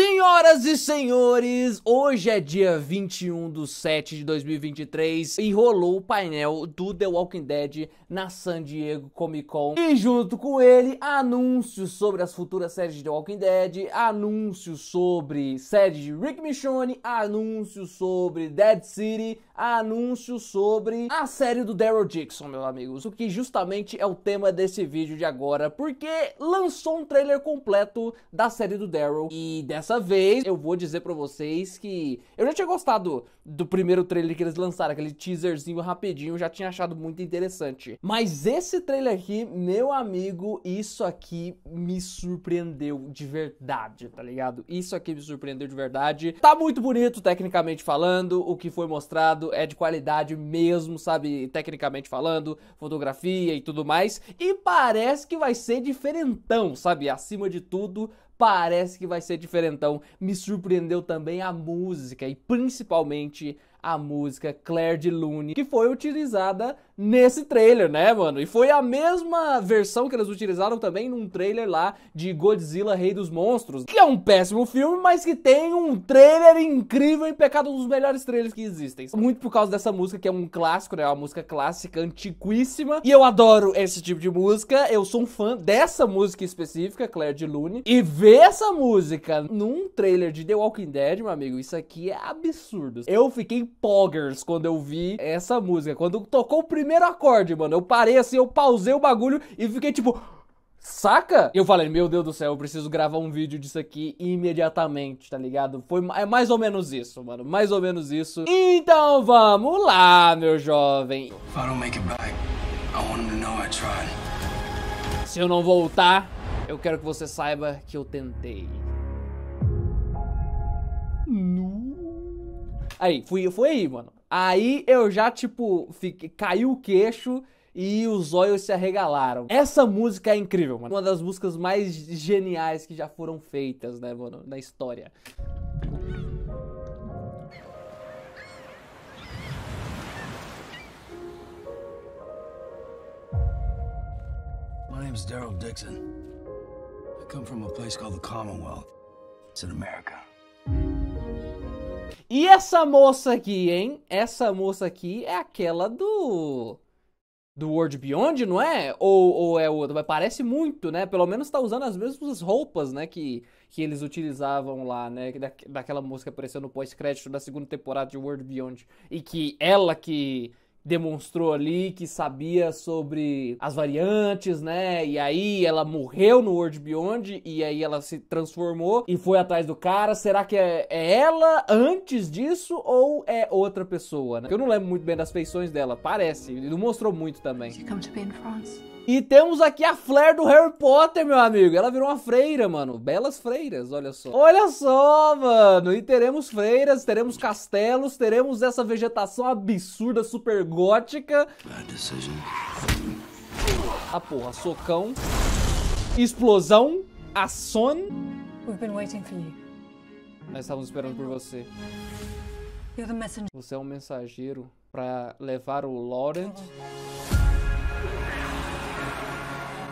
Senhoras e senhores, hoje é dia 21/7/2023 e rolou o painel do The Walking Dead na San Diego Comic Con. E junto com ele, anúncios sobre as futuras séries de The Walking Dead, anúncios sobre séries de Rick Michonne, anúncios sobre Dead City, anúncios sobre a série do Daryl Dixon, meus amigos. O que justamente é o tema desse vídeo de agora, porque lançou um trailer completo da série do Daryl e dessa vez eu vou dizer pra vocês que eu já tinha gostado do primeiro trailer que eles lançaram, aquele teaserzinho rapidinho, eu já tinha achado muito interessante. Mas esse trailer aqui, meu amigo, isso aqui me surpreendeu de verdade, tá ligado? Isso aqui me surpreendeu de verdade. Tá muito bonito, tecnicamente falando, o que foi mostrado é de qualidade mesmo, sabe? Tecnicamente falando, fotografia e tudo mais. E parece que vai ser diferentão, sabe? Acima de tudo, parece que vai ser diferentão. Me surpreendeu também a música e principalmente a música Claire de Lune, que foi utilizada nesse trailer, né, mano? E foi a mesma versão que eles utilizaram também num trailer lá de Godzilla Rei dos Monstros, que é um péssimo filme, mas que tem um trailer incrível e pecado, um dos melhores trailers que existem. Muito por causa dessa música, que é um clássico, né? Uma música clássica, antiquíssima. E eu adoro esse tipo de música. Eu sou um fã dessa música específica, Claire de Lune. E ver essa música num trailer de The Walking Dead, meu amigo, isso aqui é absurdo. Eu fiquei poggers quando eu vi essa música. Quando tocou o primeiro acorde, mano, eu parei assim, eu pausei o bagulho e fiquei tipo... Saca? Eu falei, meu Deus do céu, eu preciso gravar um vídeo disso aqui imediatamente, tá ligado? É mais ou menos isso, mano, mais ou menos isso. Então vamos lá, meu jovem. Se eu não voltar, eu quero que você saiba que eu tentei. Aí, foi aí, mano. Aí eu já, tipo, caiu o queixo e os olhos se arregalaram. Essa música é incrível, mano. Uma das músicas mais geniais que já foram feitas, né, mano, na história. My name is Daryl Dixon. I come from a place called the Commonwealth. It's in America. E essa moça aqui, hein? Essa moça aqui é aquela do World Beyond, não é? Ou é outra? Mas parece muito, né? Pelo menos tá usando as mesmas roupas, né? Que eles utilizavam lá, né? Daquela moça que apareceu no pós-crédito da segunda temporada de World Beyond. E que ela que demonstrou ali que sabia sobre as variantes, né? E aí ela morreu no World Beyond e aí ela se transformou e foi atrás do cara. Será que é ela antes disso ou é outra pessoa, né? Eu não lembro muito bem das feições dela, parece. Não mostrou muito também. E temos aqui a Flair do Harry Potter, meu amigo. Ela virou uma freira, mano. Belas freiras, olha só. Olha só, mano. E teremos freiras, teremos castelos, teremos essa vegetação absurda, super gótica. Ah, porra, socão. Explosão. Ação. Nós estávamos esperando por você. Você é um mensageiro para levar o Laurent.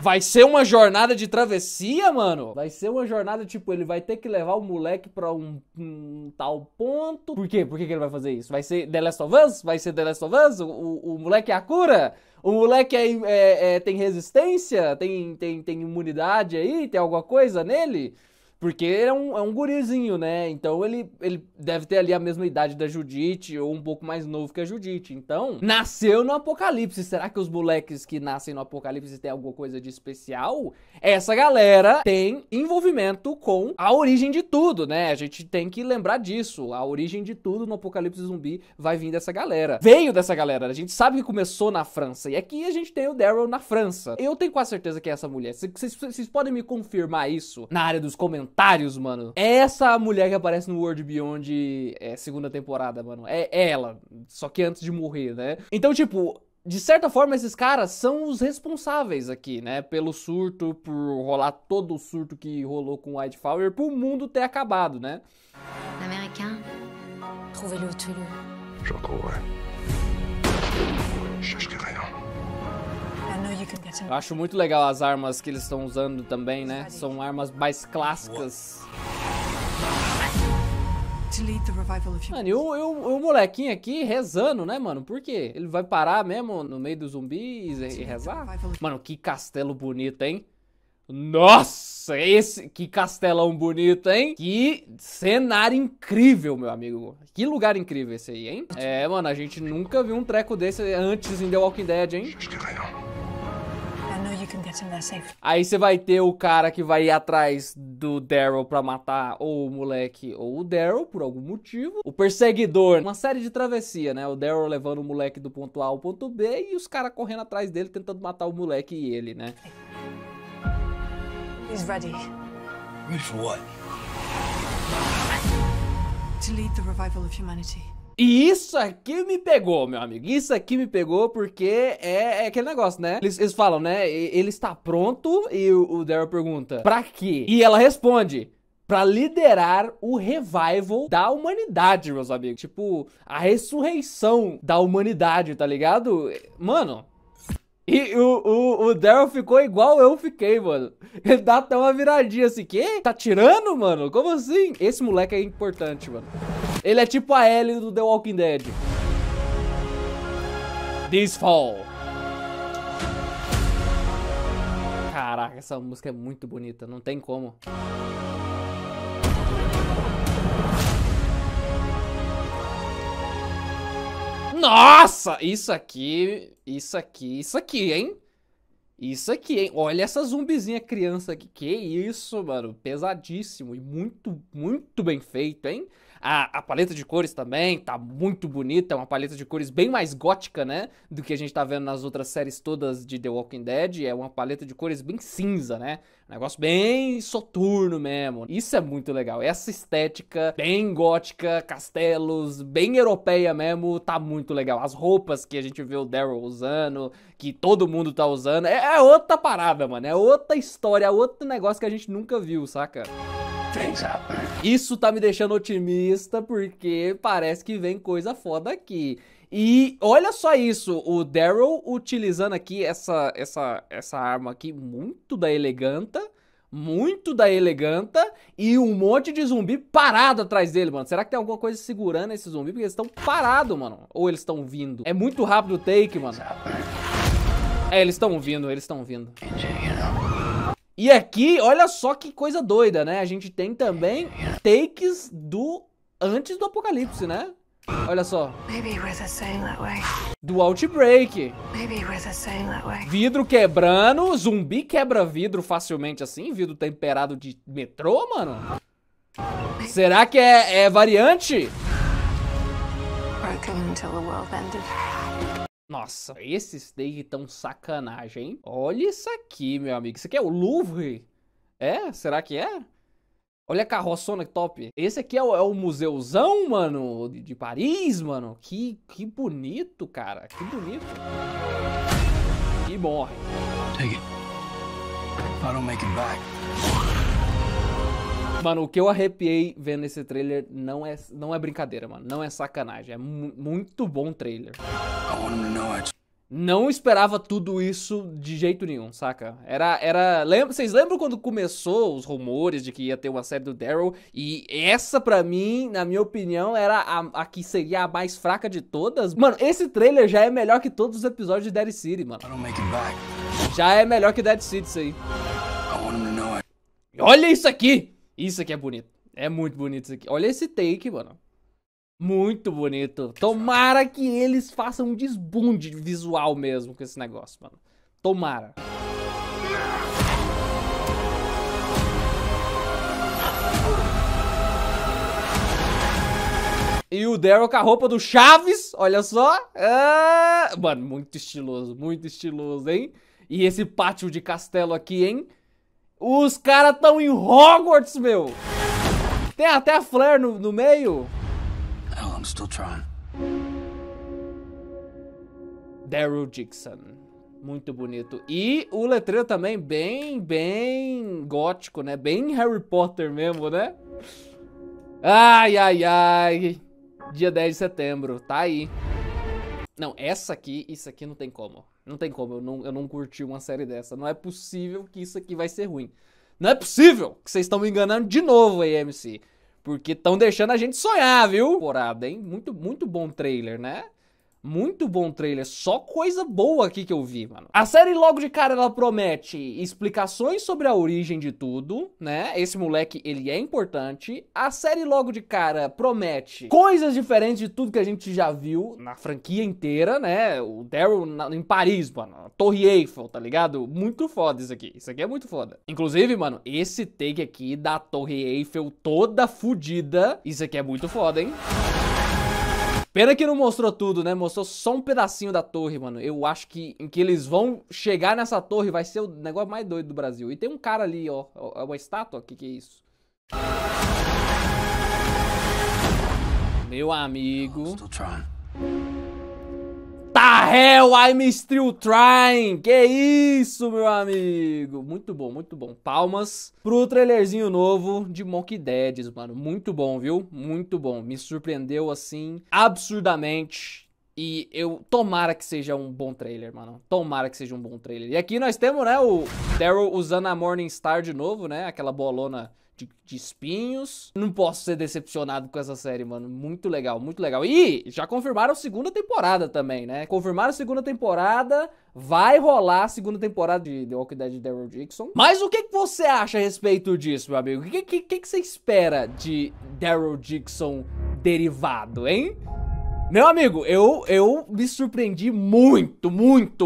Vai ser uma jornada de travessia, mano? Vai ser uma jornada, tipo, ele vai ter que levar o moleque pra um tal ponto. Por quê? Por que ele vai fazer isso? Vai ser The Last of Us? Vai ser The Last of Us? O moleque é a cura? O moleque tem resistência? Tem imunidade aí? Tem alguma coisa nele? Porque ele é um gurizinho, né? Então ele deve ter ali a mesma idade da Judith ou um pouco mais novo que a Judith. Então, nasceu no Apocalipse. Será que os moleques que nascem no Apocalipse têm alguma coisa de especial? Essa galera tem envolvimento com a origem de tudo, né? A gente tem que lembrar disso. A origem de tudo no Apocalipse zumbi vai vir dessa galera. Veio dessa galera. A gente sabe que começou na França. E aqui a gente tem o Daryl na França. Eu tenho quase certeza que é essa mulher. Vocês podem me confirmar isso na área dos comentários? Mano. É essa mulher que aparece no World Beyond segunda temporada, mano. É ela. Só que antes de morrer, né? Então, tipo, de certa forma, esses caras são os responsáveis aqui, né? Pelo surto, por rolar todo o surto que rolou com o Wildfire, pro mundo ter acabado, né? Américain, trouvez-le, tuez-le. Je trouverai. Eu acho muito legal as armas que eles estão usando também, né? São armas mais clássicas. Mano, e o molequinho aqui rezando, né, mano? Por quê? Ele vai parar mesmo no meio dos zumbis e rezar? Mano, que castelo bonito, hein? Nossa, esse... Que castelão bonito, hein? Que cenário incrível, meu amigo. Que lugar incrível esse aí, hein? É, mano, a gente nunca viu um treco desse antes em The Walking Dead, hein? Aí você vai ter o cara que vai ir atrás do Daryl pra matar ou o moleque ou o Daryl por algum motivo. O perseguidor, uma série de travessia, né? O Daryl levando o moleque do ponto A ao ponto B e os caras correndo atrás dele tentando matar o moleque e ele, né? He's ready. Ready for what? To lead the revival of humanity. E isso aqui me pegou, meu amigo. Isso aqui me pegou porque é aquele negócio, né? Eles falam, né? Ele está pronto e o Daryl pergunta, pra quê? E ela responde, pra liderar o revival da humanidade, meus amigos. Tipo, a ressurreição da humanidade, tá ligado? Mano... E o Daryl ficou igual eu fiquei, mano. Ele dá até uma viradinha assim. Quê? Tá tirando, mano? Como assim? Esse moleque é importante, mano. Ele é tipo a Ellie do The Walking Dead. This Fall. Caraca, essa música é muito bonita. Não tem como. Nossa! Isso aqui, hein? Isso aqui, hein? Olha essa zumbizinha criança aqui. Que isso, mano? Pesadíssimo e muito bem feito, hein? A paleta de cores também tá muito bonita. É uma paleta de cores bem mais gótica, né? Do que a gente tá vendo nas outras séries todas de The Walking Dead. É uma paleta de cores bem cinza, né? Um negócio bem soturno mesmo. Isso é muito legal. Essa estética bem gótica, castelos, bem europeia mesmo, tá muito legal. As roupas que a gente vê o Daryl usando, que todo mundo tá usando, é outra parada, mano. É outra história, outro negócio que a gente nunca viu, saca? Isso tá me deixando otimista porque parece que vem coisa foda aqui. E olha só isso, o Daryl utilizando aqui essa arma aqui muito da eleganta e um monte de zumbi parado atrás dele, mano. Será que tem alguma coisa segurando esse zumbi? Porque eles estão parados, mano. Ou eles estão vindo. É muito rápido o take, mano. É, eles estão vindo. E aqui, olha só que coisa doida, né? A gente tem também takes do antes do apocalipse, né? Olha só. Do Outbreak. Vidro quebrando, zumbi quebra vidro facilmente assim, vidro temperado de metrô, mano? Será que é variante? Nossa, esses daí tão sacanagem, hein? Olha isso aqui, meu amigo. Isso aqui é o Louvre? É? Será que é? Olha a carroçona que top. Esse aqui é o museuzão, mano, de Paris, mano. Que bonito, cara. Que bonito. E morre. Take it. I don't make it back. Mano, o que eu arrepiei vendo esse trailer não é brincadeira, mano. Não é sacanagem. É muito bom trailer. Não esperava tudo isso de jeito nenhum, saca? Vocês lembram quando começou os rumores de que ia ter uma série do Daryl? E essa, pra mim, na minha opinião, era a que seria a mais fraca de todas. Mano, esse trailer já é melhor que todos os episódios de Dead City, mano. Já é melhor que Dead City isso aí. Olha isso aqui! Isso aqui é bonito. É muito bonito isso aqui. Olha esse take, mano. Muito bonito. Tomara que eles façam um desbunde visual mesmo com esse negócio, mano. Tomara. E o Daryl com a roupa do Chaves, olha só. Ah, mano, muito estiloso, hein? E esse pátio de castelo aqui, hein? Os caras estão em Hogwarts, meu! Tem até a Flair no meio. Oh, I'm still trying. Daryl Dixon. Muito bonito. E o letreiro também bem gótico, né? Bem Harry Potter mesmo, né? Ai. Dia 10 de setembro. Tá aí. Não, isso aqui não tem como. Não tem como, eu não curti uma série dessa. Não é possível que isso aqui vai ser ruim. Não é possível que vocês estão me enganando de novo, AMC. porque estão deixando a gente sonhar, viu? Porada, hein? Muito bom trailer, né? Muito bom trailer, só coisa boa aqui que eu vi, mano. A série logo de cara ela promete explicações sobre a origem de tudo, né? Esse moleque, ele é importante. A série logo de cara promete coisas diferentes de tudo que a gente já viu na franquia inteira, né? O Daryl em Paris, mano. Torre Eiffel, tá ligado? Muito foda isso aqui. Isso aqui é muito foda. Inclusive, mano, esse take aqui da Torre Eiffel toda fodida. Isso aqui é muito foda, hein? Pena que não mostrou tudo, né? Mostrou só um pedacinho da torre, mano. Eu acho que em que eles vão chegar nessa torre vai ser o negócio mais doido do Brasil. E tem um cara ali, ó. É uma estátua? Que é isso? Meu amigo. Tá hell, I'm still trying. Que isso, meu amigo. Muito bom, muito bom. Palmas pro trailerzinho novo de Walking Dead, mano. Muito bom, viu? Muito bom. Me surpreendeu, assim, absurdamente. E eu... Tomara que seja um bom trailer, mano. Tomara que seja um bom trailer. E aqui nós temos, né, o Daryl usando a Morningstar de novo, né? Aquela bolona... De espinhos. Não posso ser decepcionado com essa série, mano. Muito legal, muito legal. E já confirmaram a segunda temporada também, né? Confirmaram a segunda temporada. Vai rolar a segunda temporada de The Walking Dead de Daryl Dixon. Mas o que você acha a respeito disso, meu amigo? O que você espera de Daryl Dixon derivado, hein? Meu amigo, eu me surpreendi muito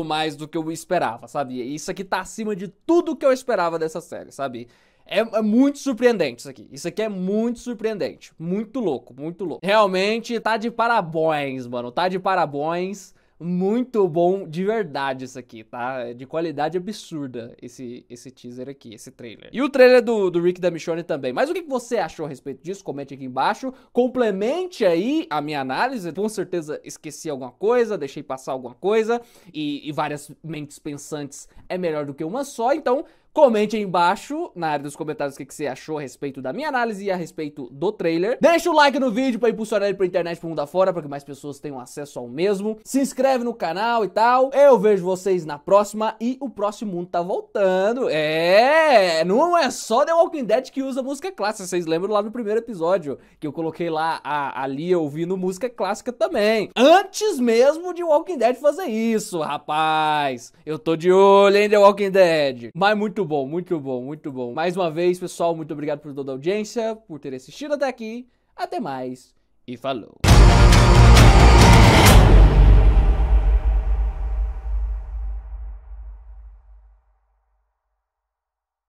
mais do que eu esperava, sabe? Isso aqui tá acima de tudo que eu esperava dessa série, sabe? É muito surpreendente isso aqui. Isso aqui é muito surpreendente. Muito louco, muito louco. Realmente tá de parabéns, mano. Tá de parabéns. Muito bom de verdade isso aqui, tá? De qualidade absurda esse teaser aqui, esse trailer. E o trailer do Rick da Michonne também. Mas o que você achou a respeito disso? Comente aqui embaixo. Complemente aí a minha análise. Com certeza esqueci alguma coisa, deixei passar alguma coisa. E várias mentes pensantes é melhor do que uma só, então... Comente aí embaixo, na área dos comentários, o que você achou a respeito da minha análise e a respeito do trailer. Deixa o like no vídeo pra impulsionar ele pra internet, pro mundo afora, pra que mais pessoas tenham acesso ao mesmo. Se inscreve no canal e tal. Eu vejo vocês na próxima e o próximo mundo tá voltando. É, não é só The Walking Dead que usa música clássica. Vocês lembram lá no primeiro episódio que eu coloquei lá ali ouvindo música clássica também. Antes mesmo de Walking Dead fazer isso, rapaz. Eu tô de olho, hein, The Walking Dead. Mas muito bom, muito bom, muito bom. Mais uma vez, pessoal, muito obrigado por toda a audiência, por ter assistido até aqui. Até mais e falou.